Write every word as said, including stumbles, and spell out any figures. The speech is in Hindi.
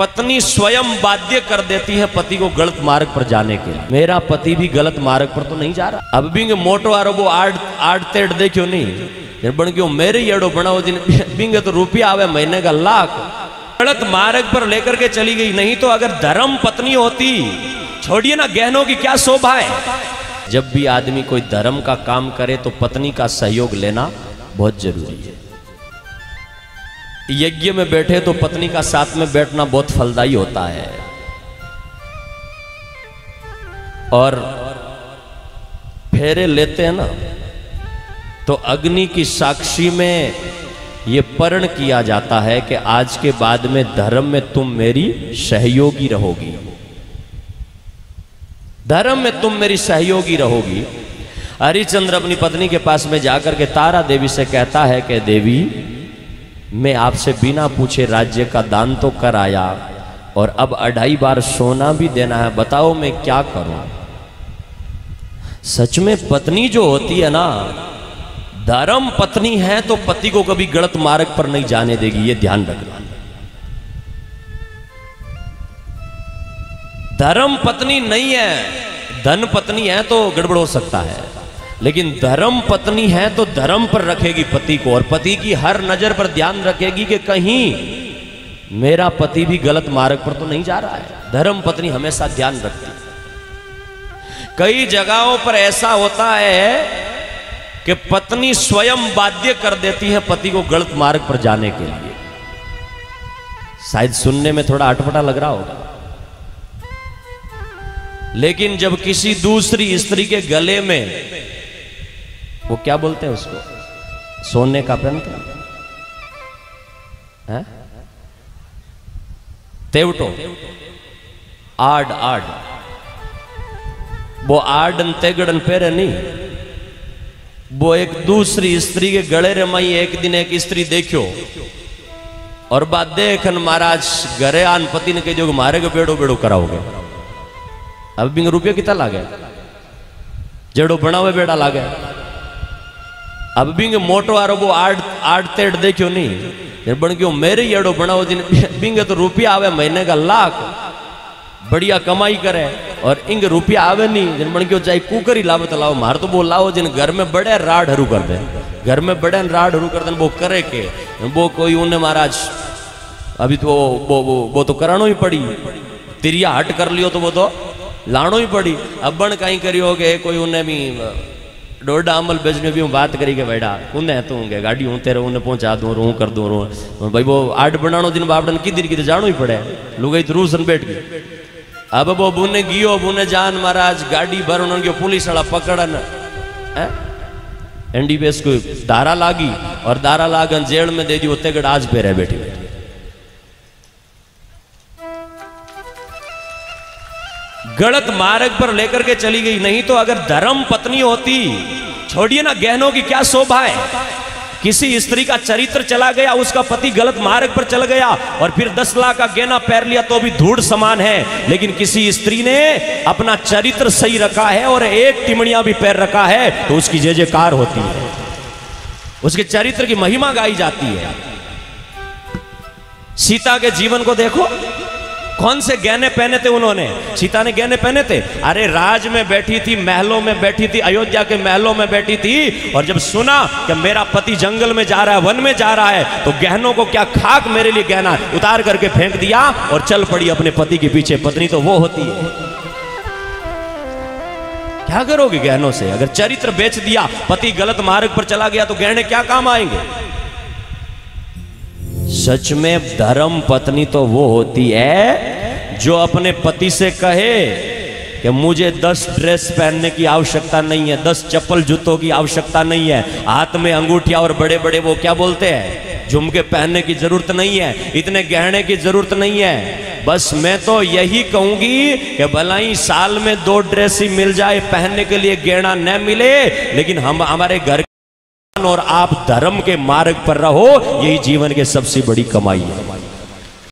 पत्नी स्वयं बाध्य कर देती है पति को गलत मार्ग पर जाने के लिए। मेरा पति भी गलत मार्ग पर तो नहीं जा रहा। अब भी मोटो आरो वो आड़ आड़ तेड़ दे क्यों नहीं बन क्यों मेरे येड़ो बना वो दिन बिंगे तो रुपया आवे महीने का लाख। गलत मार्ग पर लेकर के चली गई। नहीं तो अगर धर्म पत्नी होती, छोड़िए ना गहनों की क्या शोभा है। जब भी आदमी कोई धर्म का काम करे तो पत्नी का सहयोग लेना बहुत जरूरी है। यज्ञ में बैठे तो पत्नी का साथ में बैठना बहुत फलदायी होता है। और फेरे लेते हैं ना तो अग्नि की साक्षी में ये प्रण किया जाता है कि आज के बाद में धर्म में तुम मेरी सहयोगी रहोगी, धर्म में तुम मेरी सहयोगी रहोगी। हरिश्चंद्र अपनी पत्नी के पास में जाकर के तारा देवी से कहता है कि देवी, मैं आपसे बिना पूछे राज्य का दान तो कर आया और अब अढ़ाई बार सोना भी देना है, बताओ मैं क्या करूं। सच में पत्नी जो होती है ना, धर्म पत्नी है तो पति को कभी गलत मार्ग पर नहीं जाने देगी, ये ध्यान रखना। धर्म पत्नी नहीं है, धन पत्नी है तो गड़बड़ हो सकता है, लेकिन धर्म पत्नी है तो धर्म पर रखेगी पति को, और पति की हर नजर पर ध्यान रखेगी कि कहीं मेरा पति भी गलत मार्ग पर तो नहीं जा रहा है। धर्म पत्नी हमेशा ध्यान रखती है। कई जगहों पर ऐसा होता है कि पत्नी स्वयं बाध्य कर देती है पति को गलत मार्ग पर जाने के लिए। शायद सुनने में थोड़ा अटपटा लग रहा होगा, लेकिन जब किसी दूसरी स्त्री के गले में वो क्या बोलते हैं उसको, सोने का प्रण, तेवटो आड़ आड़, वो आड़न तेगड़न पेरे नहीं, वो एक दूसरी स्त्री के गले में। एक दिन एक स्त्री देखियो और बात देखन महाराज घरे आन पति ने कह जो मारे को बेड़ो बेड़ो कराओगे। अब बिंग रुपये कितना लागे, जेड़ो बनावे बेड़ा लागे। अब बिंग मोटो आरो वो आड़ आड़ तेड़ देखियो नहीं बन क्यों मेरे येड़ो बनाओ दिन बिंग तो रुपया आवे महीने का लाख, बढ़िया कमाई करे और इंग रुपया आवे नहीं जिन बन क्यों जाए कुकर ही लावे तो लाओ, मार तो वो लाओ जिन घर में बड़े राड हरू कर दे, घर में बड़े राड हरू कर दे। वो करे के वो कोई उन्हें महाराज अभी तो वो वो वो तो करानो ही पड़ी, तिरिया हट कर लियो तो वो तो लाणो ही पड़ी। अब बन कहीं करियो के कोई उन्हें भी डोडा अमल बेचने भी बात करी के बैठा उन्हें तू गए गाड़ी हूँ तेरे उन्हें पहुंचा दूँ रू कर दूँ रू भाई वो आठ बनानो दिन बापडन किधर किधर जानो ही पड़े लुगाई तो रूसन बैठ गई। अब वो बुने गियो बुने जान महाराज गाड़ी भर उन्होंने पुलिस वाला पकड़न एन डी पी एस को धारा लागी और धारा लागन जेल में दे दी। वो तेगड़ आज पे रह बैठी बैठी गलत मार्ग पर लेकर के चली गई। नहीं तो अगर धर्म पत्नी होती, छोड़िए ना गहनों की क्या शोभा है। किसी स्त्री का चरित्र चला गया, उसका पति गलत मार्ग पर चल गया और फिर दस लाख का गहना पहन लिया तो भी धूड़ समान है। लेकिन किसी स्त्री ने अपना चरित्र सही रखा है और एक टिमड़िया भी पैर रखा है तो उसकी जय जयकार होती है, उसके चरित्र की महिमा गाई जाती है। सीता के जीवन को देखो, कौन से गहने पहने थे उन्होंने, सीता ने गहने पहने थे। अरे राज में बैठी थी, महलों में बैठी थी, अयोध्या के महलों में बैठी थी और जब सुना कि मेरा पति जंगल में जा रहा है, वन में जा रहा है, तो गहनों को क्या खाक मेरे लिए गहना उतार करके फेंक दिया और चल पड़ी अपने पति के पीछे। पत्नी तो वो होती है। क्या करोगे गहनों से, अगर चरित्र बेच दिया, पति गलत मार्ग पर चला गया तो गहने क्या काम आएंगे। सच में धर्म पत्नी तो वो होती है जो अपने पति से कहे कि मुझे दस ड्रेस पहनने की आवश्यकता नहीं है, दस चप्पल जूतों की आवश्यकता नहीं है, हाथ में अंगूठिया और बड़े बड़े वो क्या बोलते हैं झुमके पहनने की जरूरत नहीं है, इतने गहने की जरूरत नहीं है। बस मैं तो यही कहूंगी कि भलाई साल में दो ड्रेस ही मिल जाए, पहनने के लिए गहना न मिले, लेकिन हम हमारे घर और आप धर्म के मार्ग पर रहो, यही जीवन की सबसे बड़ी कमाई है।